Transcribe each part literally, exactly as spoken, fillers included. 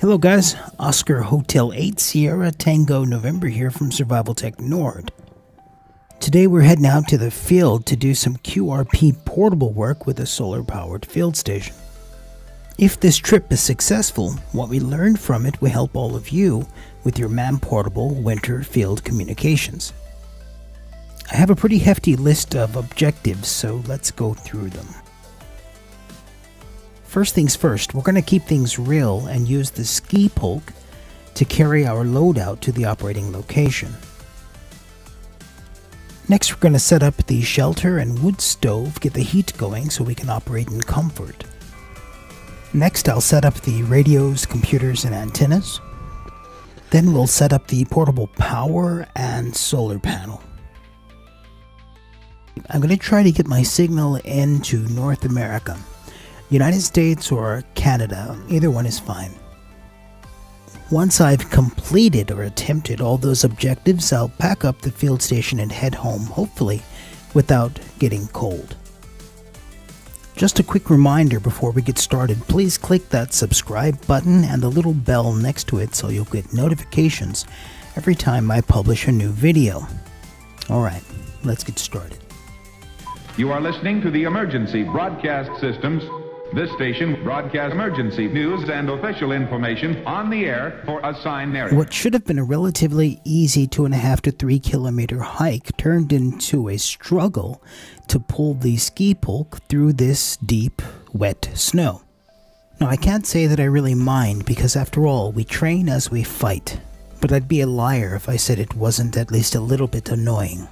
Hello guys, Oscar Hotel eight Sierra Tango November here from Survival Tech Nord. Today we're heading out to the field to do some Q R P portable work with a solar powered field station. If this trip is successful, what we learned from it will help all of you with your M A M portable winter field communications. I have a pretty hefty list of objectives, so let's go through them. First things first, we're going to keep things real and use the ski poke to carry our load out to the operating location. Next, we're going to set up the shelter and wood stove, get the heat going so we can operate in comfort. Next, I'll set up the radios, computers, and antennas. Then we'll set up the portable power and solar panel. I'm going to try to get my signal into North America. United States or Canada, either one is fine. Once I've completed or attempted all those objectives, I'll pack up the field station and head home, hopefully without getting cold. Just a quick reminder before we get started, please click that subscribe button and the little bell next to it so you'll get notifications every time I publish a new video. Alright, let's get started. You are listening to the Emergency Broadcast Systems. This station broadcasts emergency news and official information on the air for a sign area. What should have been a relatively easy two and a half to three kilometer hike turned into a struggle to pull the ski pulk through this deep, wet snow. Now, I can't say that I really mind because, after all, we train as we fight. But I'd be a liar if I said it wasn't at least a little bit annoying.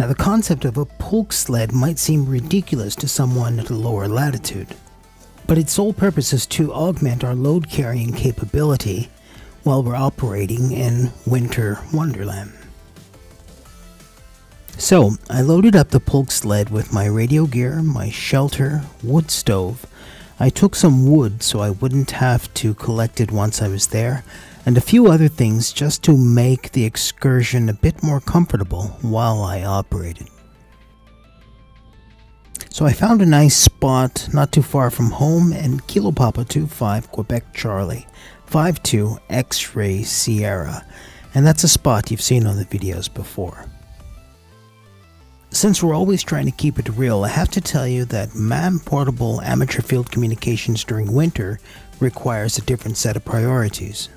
Now, the concept of a pulk sled might seem ridiculous to someone at a lower latitude, but its sole purpose is to augment our load carrying capability while we're operating in winter wonderland. So, I loaded up the pulk sled with my radio gear, my shelter, wood stove. I took some wood so I wouldn't have to collect it once I was there, and a few other things just to make the excursion a bit more comfortable while I operated. So I found a nice spot not too far from home and Kilopapa twenty-five Quebec Charlie five two X-Ray Sierra, and that's a spot you've seen on the videos before. Since we're always trying to keep it real, I have to tell you that M A M portable amateur field communications during winter requires a different set of priorities.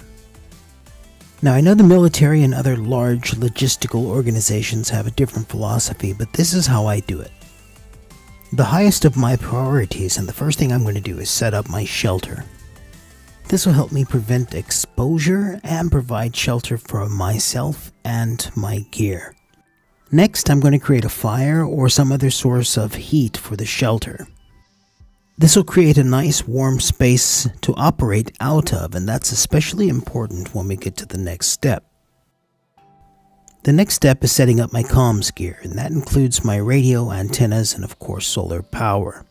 Now, I know the military and other large logistical organizations have a different philosophy, but this is how I do it. The highest of my priorities, and the first thing I'm going to do, is set up my shelter. This will help me prevent exposure and provide shelter for myself and my gear. Next, I'm going to create a fire or some other source of heat for the shelter. This will create a nice warm space to operate out of, and that's especially important when we get to the next step. The next step is setting up my comms gear, and that includes my radio, antennas, and of course solar power.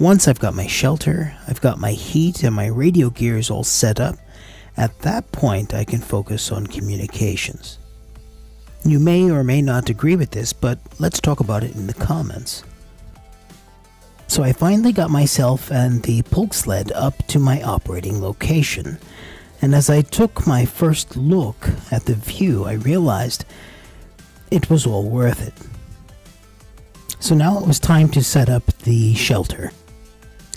Once I've got my shelter, I've got my heat, and my radio gear is all set up, at that point I can focus on communications. You may or may not agree with this, but let's talk about it in the comments. So I finally got myself and the pulk sled up to my operating location, and as I took my first look at the view, I realized it was all worth it. So now it was time to set up the shelter.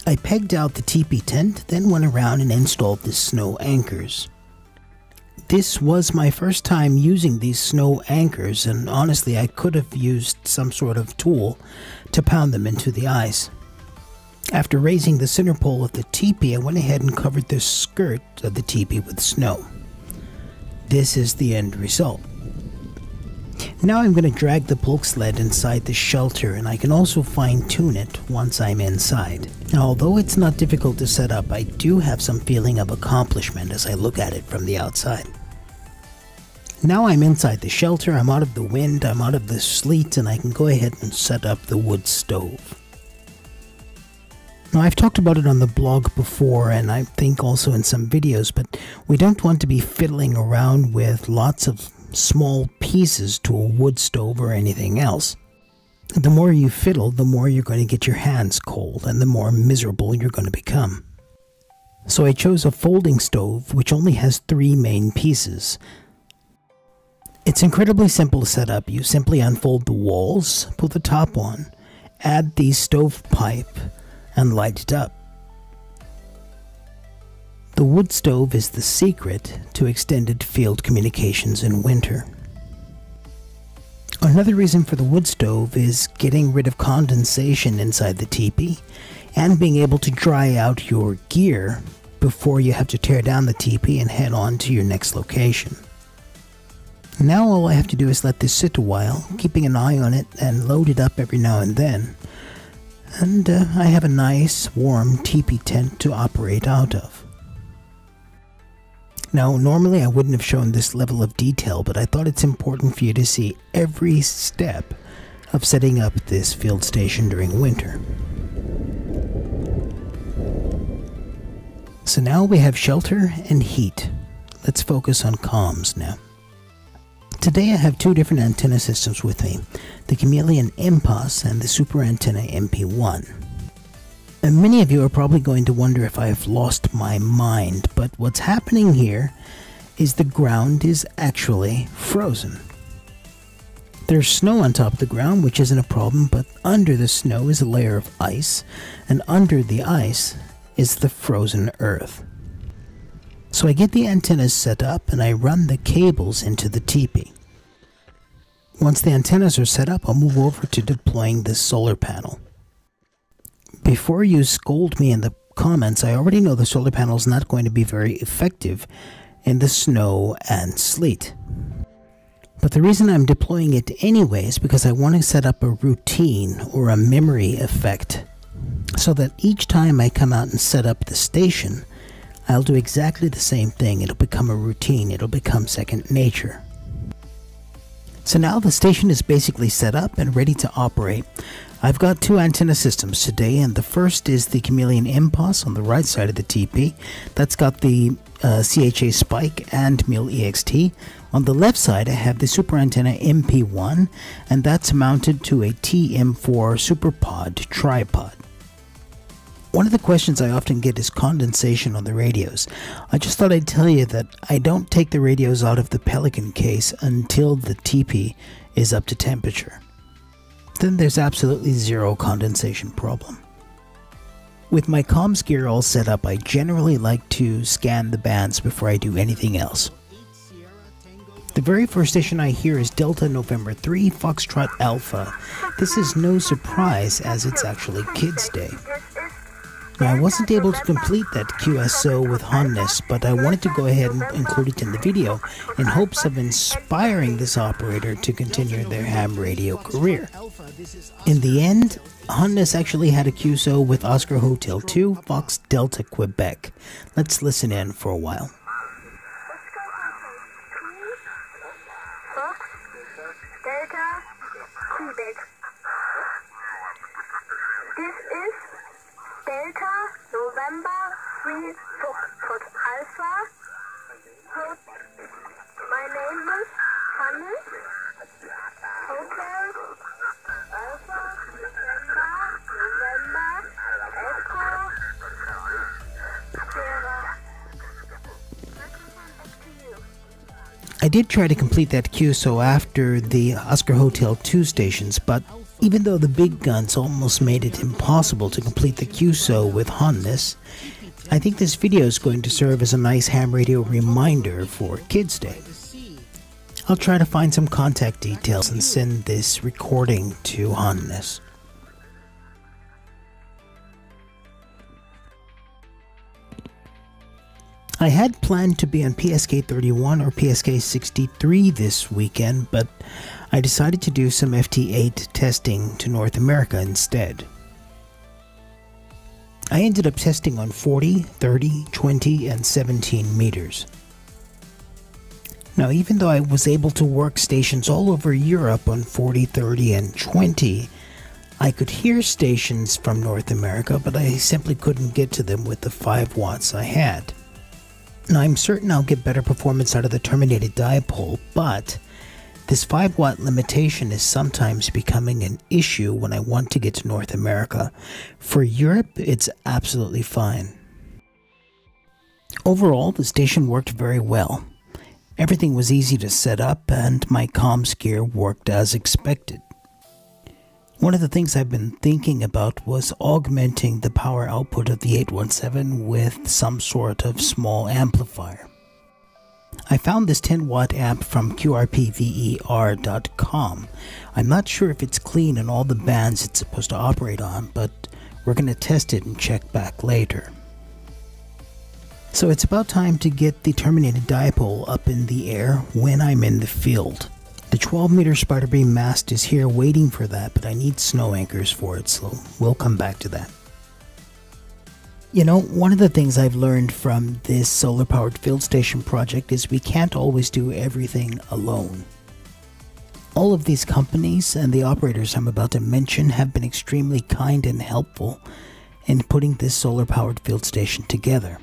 I pegged out the teepee tent, then went around and installed the snow anchors. This was my first time using these snow anchors, and honestly I could have used some sort of tool to pound them into the ice. After raising the center pole of the teepee, I went ahead and covered the skirt of the teepee with snow. This is the end result. Now I'm going to drag the pulk sled inside the shelter, and I can also fine-tune it once I'm inside. Now, although it's not difficult to set up, I do have some feeling of accomplishment as I look at it from the outside. Now I'm inside the shelter, I'm out of the wind, I'm out of the sleet, and I can go ahead and set up the wood stove. Now, I've talked about it on the blog before, and I think also in some videos, but we don't want to be fiddling around with lots of small pieces to a wood stove or anything else. The more you fiddle, the more you're going to get your hands cold, and the more miserable you're going to become. So I chose a folding stove which only has three main pieces. It's incredibly simple to set up. You simply unfold the walls, put the top on, add the stovepipe, and light it up. The wood stove is the secret to extended field communications in winter. Another reason for the wood stove is getting rid of condensation inside the teepee and being able to dry out your gear before you have to tear down the teepee and head on to your next location. Now all I have to do is let this sit a while, keeping an eye on it and load it up every now and then. And uh, I have a nice warm teepee tent to operate out of. Now normally I wouldn't have shown this level of detail, but I thought it's important for you to see every step of setting up this field station during winter. So now we have shelter and heat. Let's focus on comms now. Today I have two different antenna systems with me, the Chameleon M P A S and the Super Antenna M P one. And many of you are probably going to wonder if I have lost my mind, but what's happening here is the ground is actually frozen. There's snow on top of the ground, which isn't a problem, but under the snow is a layer of ice, and under the ice is the frozen earth. So I get the antennas set up and I run the cables into the teepee. Once the antennas are set up, I'll move over to deploying this solar panel. Before you scold me in the comments, I already know the solar panel is not going to be very effective in the snow and sleet. But the reason I'm deploying it anyway is because I want to set up a routine or a memory effect, so that each time I come out and set up the station, I'll do exactly the same thing. It'll become a routine. It'll become second nature. So now the station is basically set up and ready to operate. I've got two antenna systems today, and the first is the Chameleon M P A S on the right side of the teepee. That's got the uh, C H A spike and Mule E X T. On the left side I have the Super Antenna M P one, and that's mounted to a T M four SuperPod tripod. One of the questions I often get is condensation on the radios. I just thought I'd tell you that I don't take the radios out of the Pelican case until the teepee is up to temperature. Then there's absolutely zero condensation problem. With my comms gear all set up, I generally like to scan the bands before I do anything else. The very first station I hear is Delta November three Foxtrot Alpha. This is no surprise, as it's actually Kids Day. Now, I wasn't able to complete that Q S O with Honest, but I wanted to go ahead and include it in the video in hopes of inspiring this operator to continue their ham radio career. In the end, Honest actually had a Q S O with Oscar Hotel two, Fox Delta, Quebec. Let's listen in for a while. Fox Delta, Quebec. This is Delta November three Foxtrot Alpha. My name is Hannes. Hotel Alpha Delta November Echo Sierra. I did try to complete that Q S O after the Oscar Hotel two stations, but even though the big guns almost made it impossible to complete the Q S O with Honest, I think this video is going to serve as a nice ham radio reminder for Kids Day. I'll try to find some contact details and send this recording to Honest. I had planned to be on P S K thirty-one or P S K sixty-three this weekend, but I decided to do some F T eight testing to North America instead. I ended up testing on forty, thirty, twenty, and seventeen meters. Now, even though I was able to work stations all over Europe on forty, thirty, and twenty, I could hear stations from North America, but I simply couldn't get to them with the five watts I had. Now, I'm certain I'll get better performance out of the terminated dipole, but this five watt limitation is sometimes becoming an issue when I want to get to North America. For Europe, it's absolutely fine. Overall, the station worked very well. Everything was easy to set up and my comms gear worked as expected. One of the things I've been thinking about was augmenting the power output of the eight one seven with some sort of small amplifier. I found this ten watt amp from Q R P V E R dot com. I'm not sure if it's clean in all the bands it's supposed to operate on, but we're going to test it and check back later. So it's about time to get the terminated dipole up in the air when I'm in the field. The twelve meter spider beam mast is here waiting for that, but I need snow anchors for it, so we'll come back to that. You know, one of the things I've learned from this solar powered field station project is we can't always do everything alone. All of these companies and the operators I'm about to mention have been extremely kind and helpful in putting this solar powered field station together.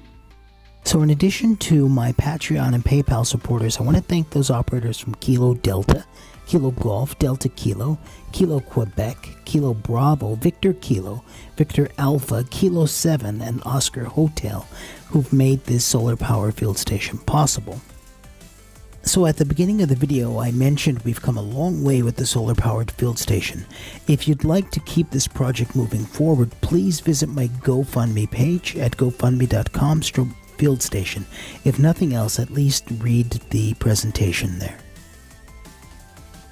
So in addition to my Patreon and PayPal supporters, I want to thank those operators from Kilo Delta, Kilo Golf, Delta Kilo, Kilo Quebec, Kilo Bravo, Victor Kilo, Victor Alpha, Kilo seven, and Oscar Hotel who've made this solar power field station possible. So at the beginning of the video, I mentioned we've come a long way with the solar powered field station. If you'd like to keep this project moving forward, please visit my GoFundMe page at gofundme dot com. Field station. If nothing else, at least read the presentation there.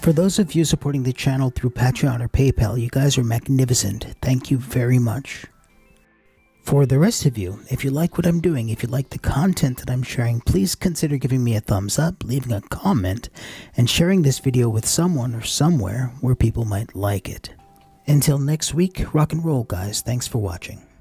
For those of you supporting the channel through Patreon or PayPal, you guys are magnificent. Thank you very much. For the rest of you, if you like what I'm doing, if you like the content that I'm sharing, please consider giving me a thumbs up, leaving a comment, and sharing this video with someone or somewhere where people might like it. Until next week, rock and roll, guys. Thanks for watching.